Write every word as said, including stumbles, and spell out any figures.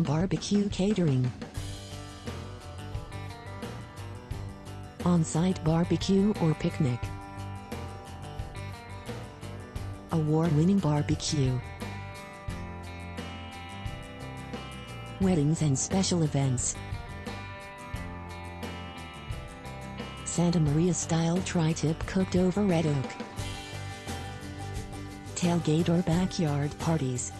Barbecue catering. On-site barbecue or picnic. Award-winning barbecue. Weddings and special events. Santa Maria-style tri-tip cooked over red oak. Tailgate or backyard parties.